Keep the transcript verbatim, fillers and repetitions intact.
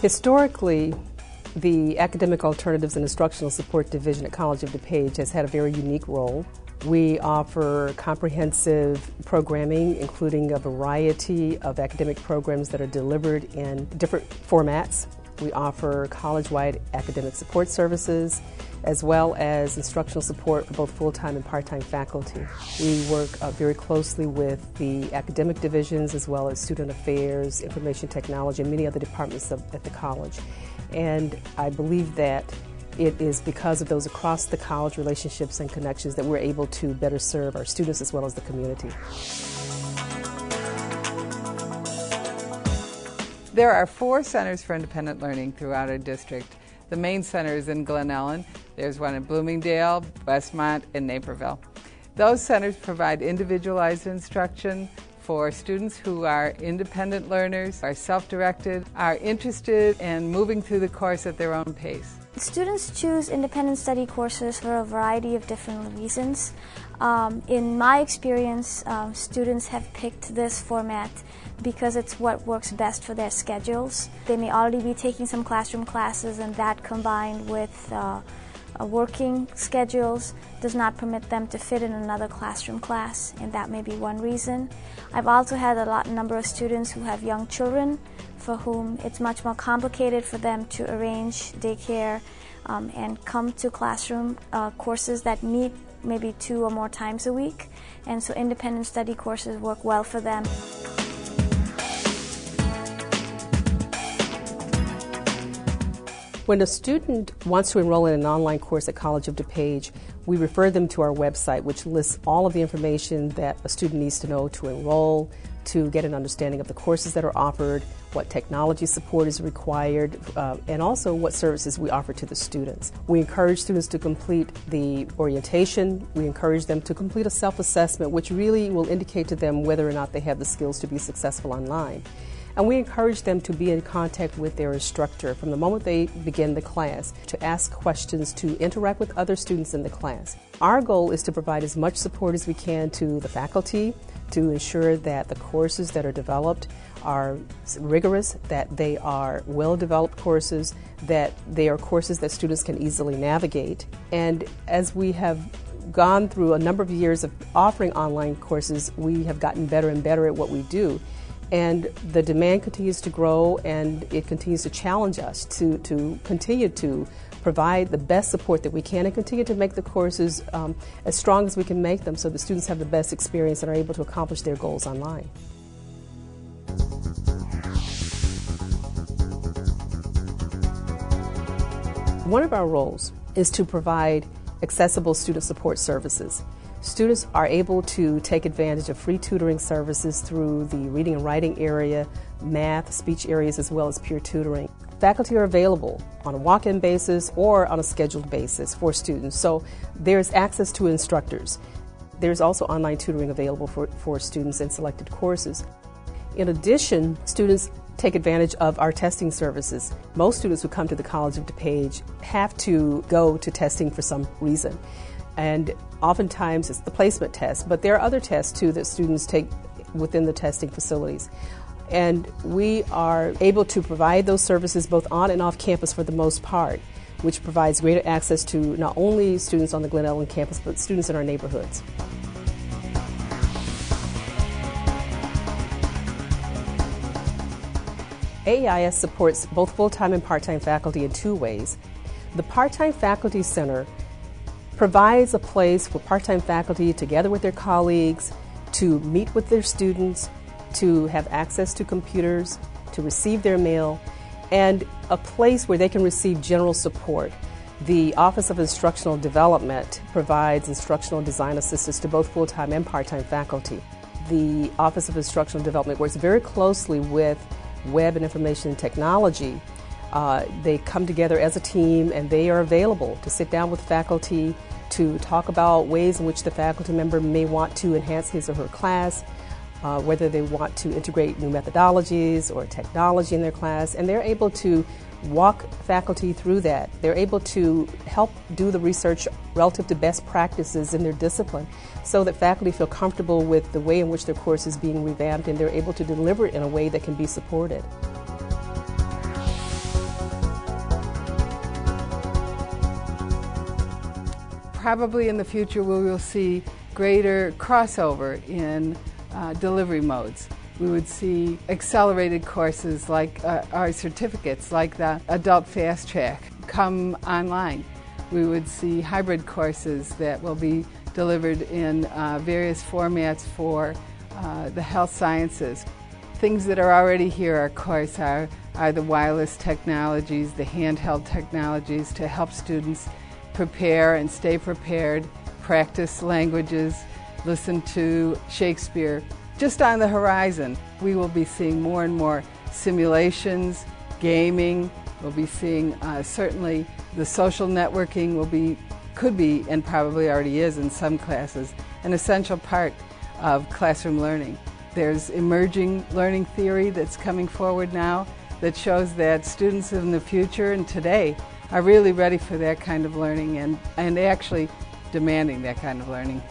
Historically, the Academic Alternatives and Instructional Support Division at College of DuPage has had a very unique role. We offer comprehensive programming, including a variety of academic programs that are delivered in different formats. We offer college-wide academic support services, as well as instructional support for both full-time and part-time faculty. We work uh, very closely with the academic divisions, as well as student affairs, information technology, and many other departments of, at the college. And I believe that it is because of those across the college relationships and connections that we're able to better serve our students as well as the community. There are four centers for independent learning throughout our district. The main center is in Glen Ellyn. There's one in Bloomingdale, Westmont, and Naperville. Those centers provide individualized instruction for students who are independent learners, are self-directed, are interested in moving through the course at their own pace. Students choose independent study courses for a variety of different reasons. Um, in my experience, um, students have picked this format because it's what works best for their schedules. They may already be taking some classroom classes, and that combined with uh, working schedules does not permit them to fit in another classroom class, and that may be one reason. I've also had a lot, number of students who have young children for whom it's much more complicated for them to arrange daycare um, and come to classroom uh, courses that meet maybe two or more times a week, and so independent study courses work well for them. When a student wants to enroll in an online course at College of DuPage, we refer them to our website, which lists all of the information that a student needs to know to enroll, to get an understanding of the courses that are offered, what technology support is required, uh, and also what services we offer to the students. We encourage students to complete the orientation. We encourage them to complete a self-assessment, which really will indicate to them whether or not they have the skills to be successful online. And we encourage them to be in contact with their instructor from the moment they begin the class, to ask questions, to interact with other students in the class. Our goal is to provide as much support as we can to the faculty to ensure that the courses that are developed are rigorous, that they are well-developed courses, that they are courses that students can easily navigate. And as we have gone through a number of years of offering online courses, we have gotten better and better at what we do. And the demand continues to grow, and it continues to challenge us to, to continue to provide the best support that we can and continue to make the courses um, as strong as we can make them, so the students have the best experience and are able to accomplish their goals online. One of our roles is to provide accessible student support services. Students are able to take advantage of free tutoring services through the reading and writing area, math, speech areas, as well as peer tutoring. Faculty are available on a walk-in basis or on a scheduled basis for students, so there's access to instructors. There's also online tutoring available for, for students in selected courses. In addition, students take advantage of our testing services. Most students who come to the College of DuPage have to go to testing for some reason. And oftentimes it's the placement test, but there are other tests too that students take within the testing facilities. And we are able to provide those services both on and off campus for the most part, which provides greater access to not only students on the Glen Ellyn campus, but students in our neighborhoods. A E I S supports both full-time and part-time faculty in two ways. The part-time faculty center provides a place for part-time faculty, together with their colleagues, to meet with their students, to have access to computers, to receive their mail, and a place where they can receive general support. The Office of Instructional Development provides instructional design assistance to both full-time and part-time faculty. The Office of Instructional Development works very closely with web and information technology. Uh, they come together as a team, and they are available to sit down with faculty, to talk about ways in which the faculty member may want to enhance his or her class, uh, whether they want to integrate new methodologies or technology in their class, and they're able to walk faculty through that. They're able to help do the research relative to best practices in their discipline, so that faculty feel comfortable with the way in which their course is being revamped, and they're able to deliver it in a way that can be supported. probably in the future we will see greater crossover in uh, delivery modes. We would see accelerated courses like uh, our certificates, like the Adult Fast Track, come online. We would see hybrid courses that will be delivered in uh, various formats for uh, the health sciences. Things that are already here, of course, are, are the wireless technologies, the handheld technologies to help students prepare and stay prepared, practice languages, listen to Shakespeare. Just on the horizon, we will be seeing more and more simulations, gaming. We'll be seeing uh, certainly the social networking will be, could be, and probably already is in some classes, an essential part of classroom learning. There's emerging learning theory that's coming forward now that shows that students in the future and today are really ready for that kind of learning and, and actually demanding that kind of learning.